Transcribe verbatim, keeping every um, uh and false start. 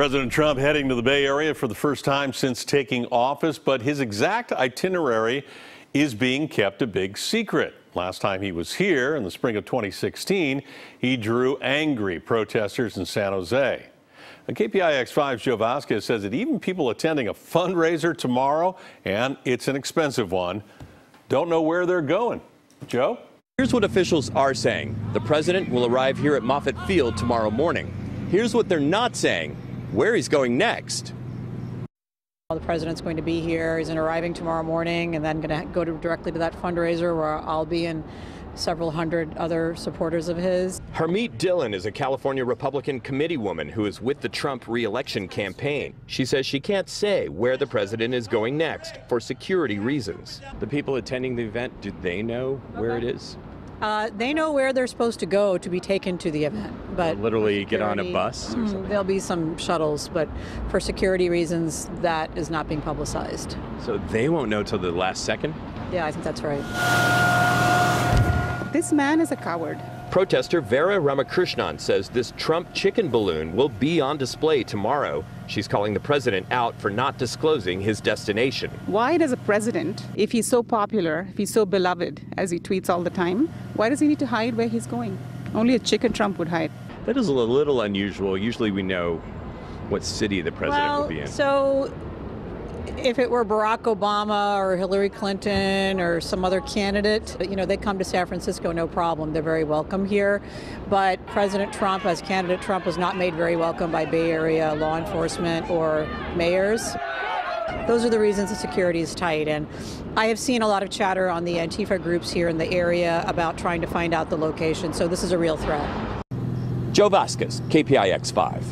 President Trump heading to the Bay Area for the first time since taking office, but his exact itinerary is being kept a big secret. Last time he was here, in the spring of twenty sixteen, he drew angry protesters in San Jose. K P I X five's Joe Vazquez says that even people attending a fundraiser tomorrow, and it's an expensive one, don't know where they're going. Joe? Here's what officials are saying. The president will arrive here at Moffett Field tomorrow morning. Here's what they're not saying, where he's going next. Well, the president's going to be here. He's arriving tomorrow morning and then going to go to directly to that fundraiser where I'll be and several hundred other supporters of his. Harmeet Dhillon is a California Republican committee woman who is with the Trump re-election campaign. She says she can't say where the president is going next for security reasons. The people attending the event, do they know where it is? Uh, they know where they're supposed to go to be taken to the event, but they'll literally get on a bus. Or something. There'll be some shuttles, but for security reasons, that is not being publicized. So they won't know till the last second? Yeah, I think that's right. This man is a coward. Protester Vera Ramakrishnan says this Trump chicken balloon will be on display tomorrow. She's calling the president out for not disclosing his destination. Why does a president, if he's so popular, if he's so beloved, as he tweets all the time, why does he need to hide where he's going? Only a chicken Trump would hide. That is a little unusual. Usually we know what city the president well, will be in. So if it were Barack Obama or Hillary Clinton or some other candidate, you know, they come to San Francisco, no problem. They're very welcome here. But President Trump, as candidate Trump, was not made very welcome by Bay Area law enforcement or mayors. Those are the reasons the security is tight. And I have seen a lot of chatter on the Antifa groups here in the area about trying to find out the location. So this is a real threat. Joe Vazquez, K P I X five.